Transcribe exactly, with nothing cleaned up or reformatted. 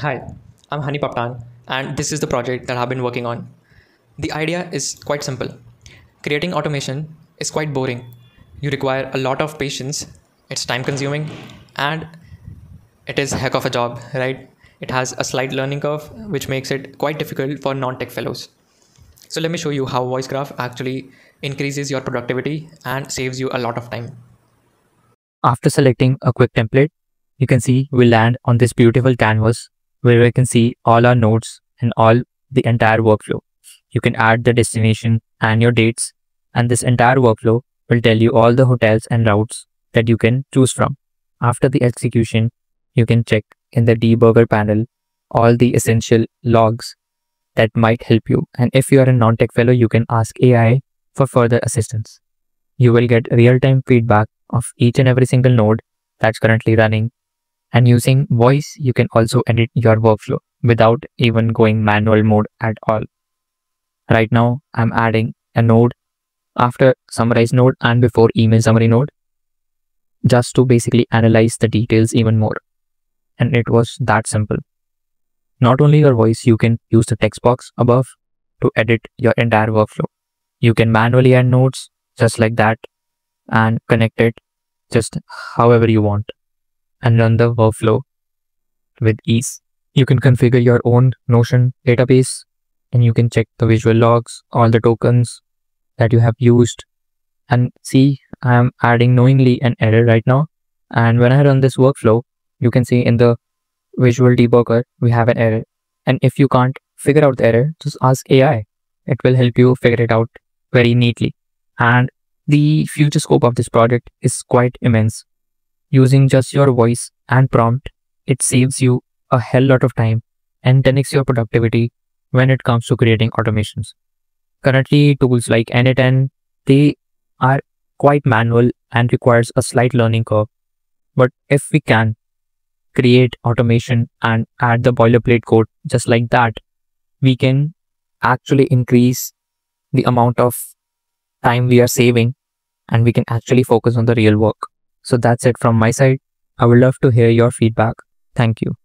Hi, I'm Honey Paptan, and this is the project that I've been working on. The idea is quite simple. Creating automation is quite boring. You require a lot of patience, it's time consuming, and it is a heck of a job, right? It has a slight learning curve, which makes it quite difficult for non-tech fellows. So let me show you how VoiceGraph actually increases your productivity and saves you a lot of time. After selecting a quick template, you can see we land on this beautiful canvas, where we can see all our nodes and all the entire workflow. You can add the destination and your dates, and this entire workflow will tell you all the hotels and routes that you can choose from. After the execution, you can check in the debugger panel all the essential logs that might help you. And if you are a non-tech fellow, you can ask A I for further assistance. You will get real-time feedback of each and every single node that's currently running. And using voice, you can also edit your workflow without even going manual mode at all. Right now, I'm adding a node after summarize node and before email summary node, just to basically analyze the details even more. And it was that simple. Not only your voice, you can use the text box above to edit your entire workflow. You can manually add nodes just like that and connect it just however you want and run the workflow with ease. You can configure your own Notion database, and you can check the visual logs, all the tokens that you have used. And see, I am adding knowingly an error right now. And when I run this workflow, you can see in the visual debugger, we have an error. And if you can't figure out the error, just ask A I. It will help you figure it out very neatly. And the future scope of this project is quite immense. Using just your voice and prompt, it saves you a hell lot of time and ten x your productivity when it comes to creating automations. Currently, tools like N eight N, they are quite manual and requires a slight learning curve. But if we can create automation and add the boilerplate code just like that, we can actually increase the amount of time we are saving, and we can actually focus on the real work. So that's it from my side. I would love to hear your feedback. Thank you.